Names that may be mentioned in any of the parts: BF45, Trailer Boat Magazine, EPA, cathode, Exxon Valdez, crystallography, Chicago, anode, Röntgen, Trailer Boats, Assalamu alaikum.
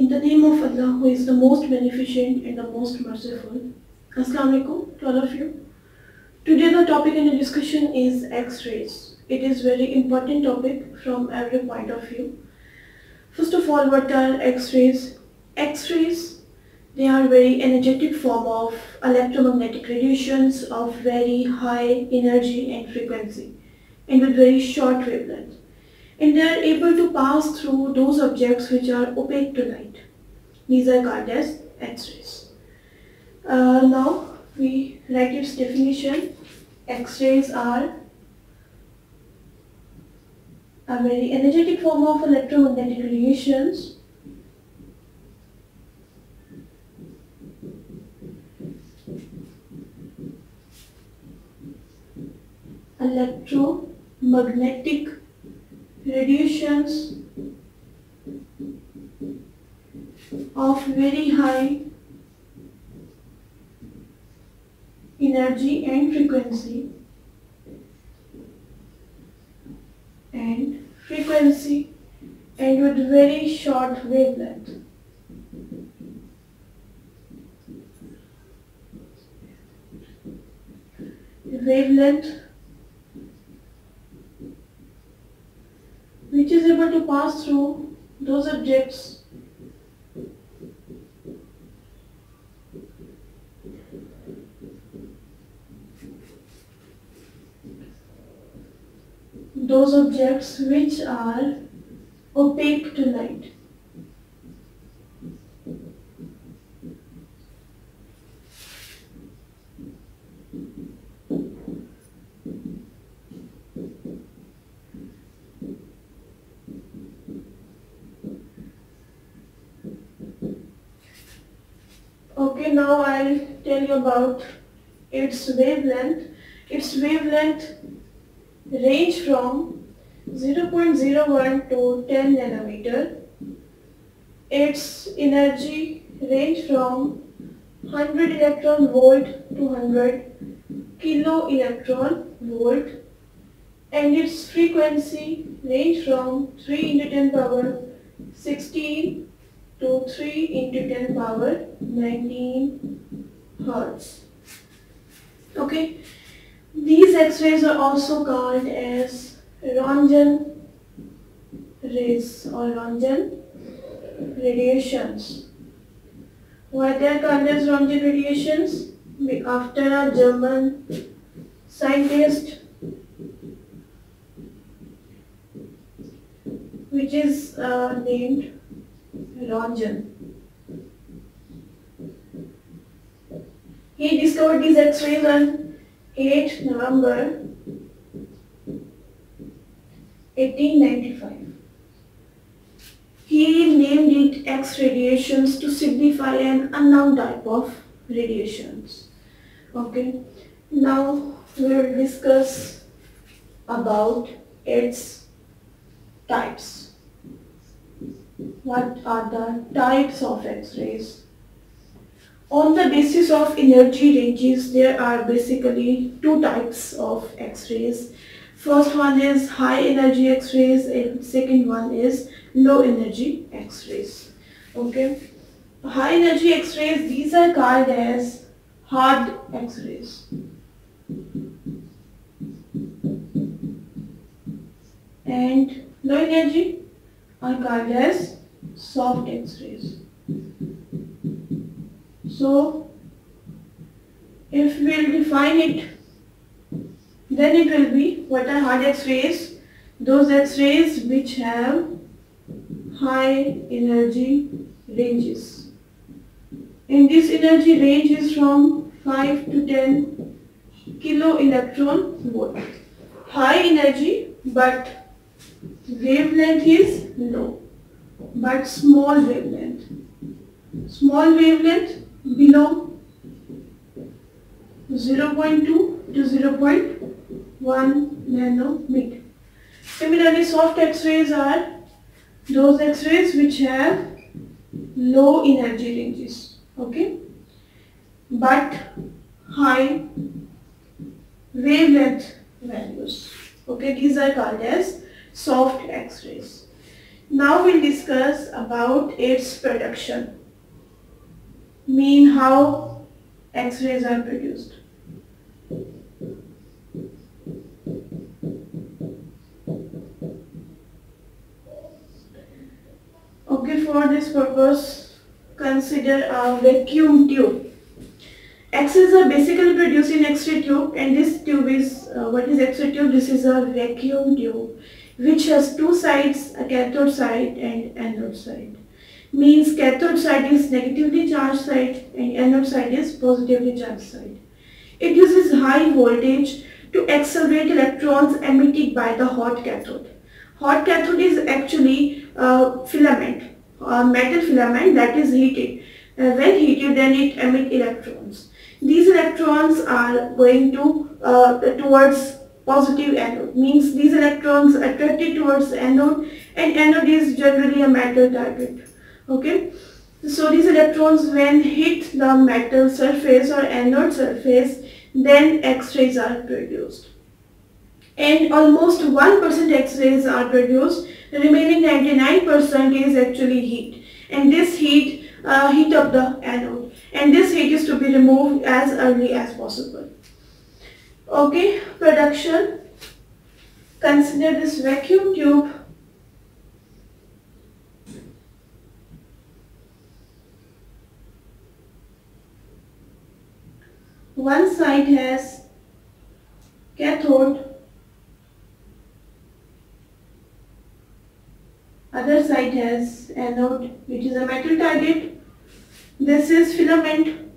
In the name of Allah, who is the most beneficent and the most merciful. Assalamu alaikum to all of you. Today the topic in the discussion is X-rays. It is very important topic from every point of view. First of all, what are X-rays? X-rays, they are very energetic form of electromagnetic radiations of very high energy and frequency and with very short wavelength. And they are able to pass through those objects which are opaque to light. These are called as X-rays. Now we write its definition. X-rays are a very energetic form of electromagnetic radiations of very high energy and frequency and with very short wavelength. Which is able to pass through those objects which are opaque to light. Okay, now I'll tell you about its wavelength. Its wavelength range from 0.01 to 10 nanometer. Its energy range from 100 electron volt to 100 kilo electron volt, and its frequency range from 3×10⁴ to 3×10⁹ hertz. Okay. These X-rays are also called as Röntgen rays or Röntgen radiations. Why they are called as Röntgen radiations? After a German scientist, which is named Röntgen. He discovered these X-rays and 8 November 1895. He named it X radiations to signify an unknown type of radiations. Okay, now we will discuss about its types. What are the types of X-rays? On the basis of energy ranges, there are basically two types of X-rays. First one is high energy X-rays and second one is low energy X-rays. Okay. High energy X-rays, these are called as hard X-rays. And low energy are called as soft X-rays. So, if we will define it, then it will be, what are hard X-rays? Those X-rays which have high energy ranges. And this energy range is from 5 to 10 kilo electron volt. High energy, but wavelength is low, but small wavelength. Small wavelength below 0.2 to 0.1 nanometer. Similarly, soft X-rays are those X-rays which have low energy ranges, okay, but high wavelength values. Okay, these are called as soft X-rays. Now we'll discuss about its production. Mean how X-rays are produced. Okay, for this purpose, consider a vacuum tube. X-rays are basically produced in X-ray tube, and this tube is, what is X-ray tube? This is a vacuum tube which has two sides, a cathode side and anode side. Means cathode side is negatively charged side and anode side is positively charged side. It uses high voltage to accelerate electrons emitted by the hot cathode. Hot cathode is actually a filament, a metal filament that is heated. When heated, then it emits electrons. These electrons are going to towards positive anode. Means these electrons are attracted towards anode, and anode is generally a metal target. Okay, so these electrons when hit the metal surface or anode surface, then X-rays are produced. And almost 1% X-rays are produced. The remaining 99% is actually heat, and this heat up the anode, and this heat is to be removed as early as possible. Okay, production. Consider this vacuum tube. One side has cathode, other side has anode, which is a metal target. This is filament,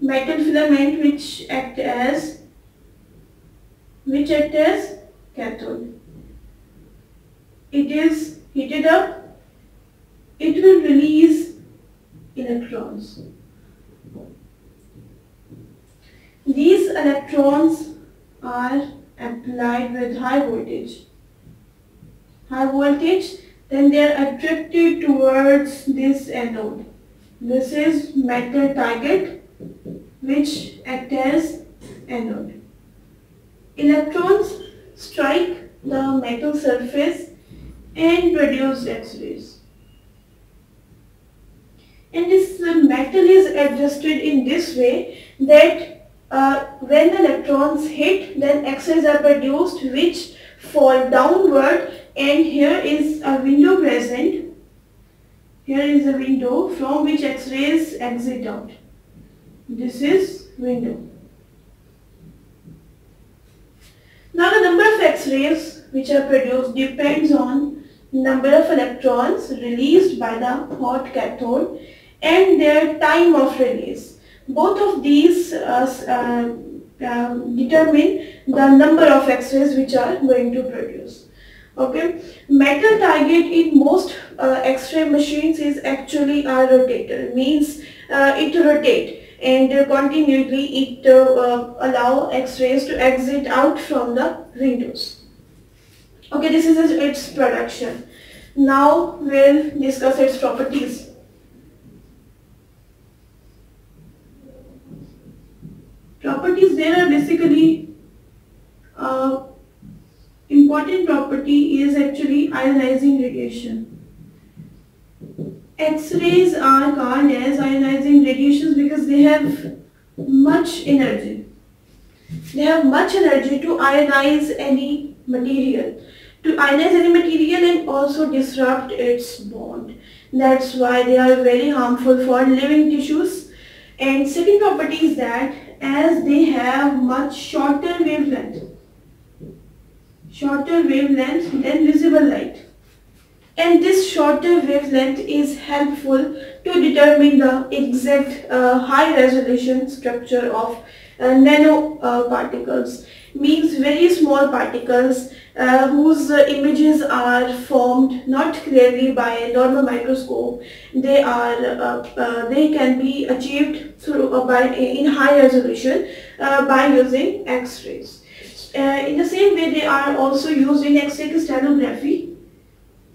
metal filament, which act as cathode. It is heated up. It will release electrons. These electrons are applied with high voltage, then they are attracted towards this anode. This is metal target, which acts as anode. Electrons strike the metal surface and produce X-rays. And this metal is adjusted in this way that when the electrons hit, then X-rays are produced, which fall downward. And here is a window present. Here is a window from which X-rays exit out. This is window. Now the number of X-rays which are produced depends on number of electrons released by the hot cathode and their time of release. Both of these determine the number of X-rays which are going to produce. Okay, metal target in most X-ray machines is actually a rotator. Means it rotates and continually it allows X-rays to exit out from the windows. Okay, this is its production. Now we'll discuss its properties. Properties, there are basically important property is actually ionizing radiation. X-rays are called as ionizing radiations because they have much energy. They have much energy to ionize any material. To ionize any material and also disrupt its bond. That's why they are very harmful for living tissues. And second property is that as they have much shorter wavelength than visible light, and this shorter wavelength is helpful to determine the exact high resolution structure of nano particles. Means very small particles whose images are formed not clearly by a normal microscope. They are they can be achieved through in high resolution by using X-rays. In the same way, they are also used in X-ray crystallography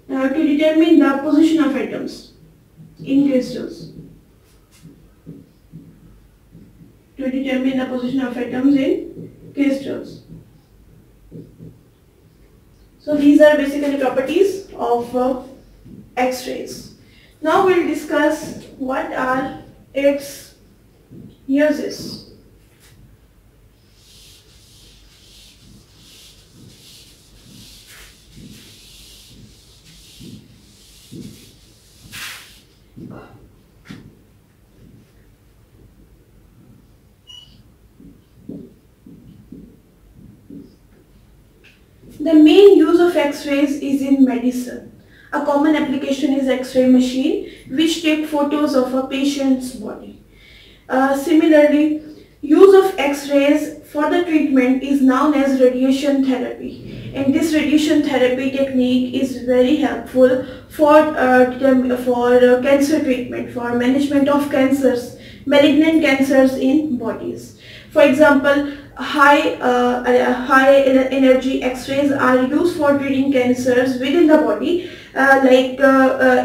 to determine the position of atoms in crystals. So these are basically properties of X-rays. Now we'll discuss what are its uses. The main use of X-rays is in medicine. A common application is X-ray machine, which take photos of a patient's body. Similarly, use of X-rays for the treatment is known as radiation therapy. And this radiation therapy technique is very helpful for cancer treatment, for management of cancers, malignant cancers in bodies. For example, high energy X-rays are used for treating cancers within the body, like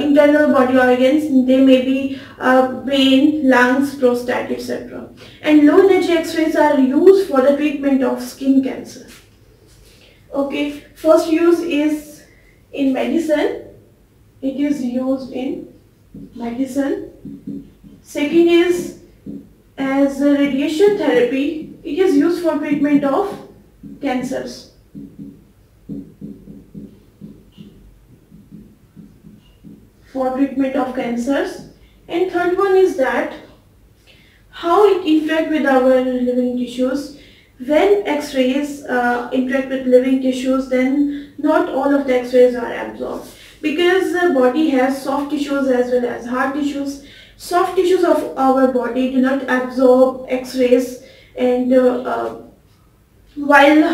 internal body organs. They may be brain, lungs, prostate, etc. And low energy X-rays are used for the treatment of skin cancer. Okay, first use is in medicine. It is used in medicine. Second is as a radiation therapy. It is used for treatment of cancers. For treatment of cancers. And third one is that how it interacts with our living tissues. When X-rays interact with living tissues, then not all of the X-rays are absorbed, because the body has soft tissues as well as hard tissues. Soft tissues of our body do not absorb X-rays, and while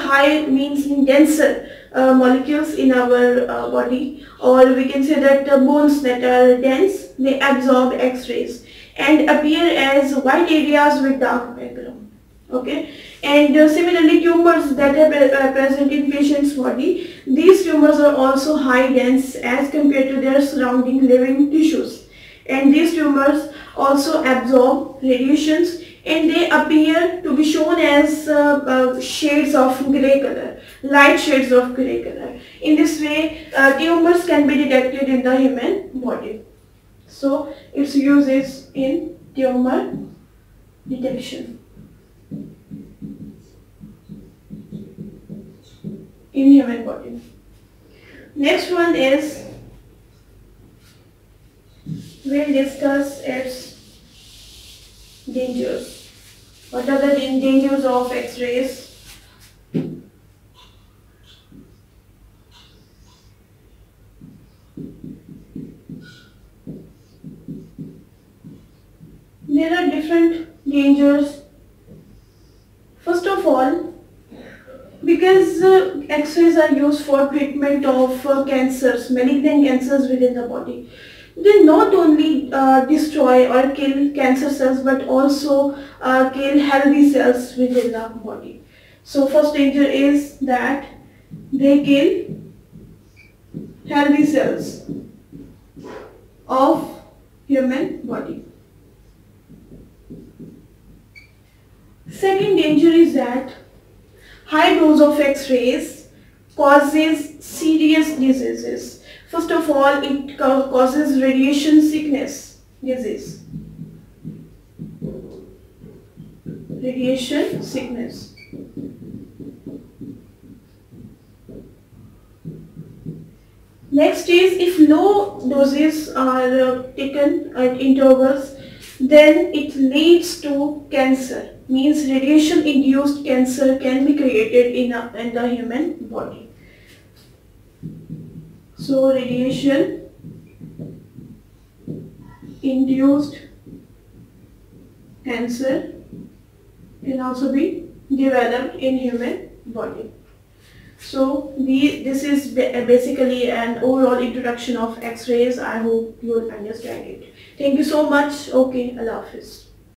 high means denser molecules in our body, or we can say that the bones that are dense, they absorb X-rays and appear as white areas with dark background. Okay, and similarly, tumors that are present in patient's body, these tumors are also high dense as compared to their surrounding living tissues, and these tumors also absorb radiations, and they appear to be shown as shades of grey color, light shades of grey color. In this way, tumors can be detected in the human body. So its use is in tumor detection in human body. Next one is, we'll discuss its dangers. What are the dangers of X-rays? There are different dangers. First of all, because X-rays are used for treatment of cancers, malignant cancers within the body, they not only destroy or kill cancer cells, but also kill healthy cells within the body. So first danger is that they kill healthy cells of human body. Second danger is that high dose of X-rays causes serious diseases. First of all, it causes radiation sickness disease. Radiation sickness. Next is, if low doses are taken at intervals, then it leads to cancer. Means radiation-induced cancer can be created in the human body. So radiation-induced cancer can also be developed in human body. So this is basically an overall introduction of X-rays. I hope you will understand it. Thank you so much. Okay, Allah Hafiz.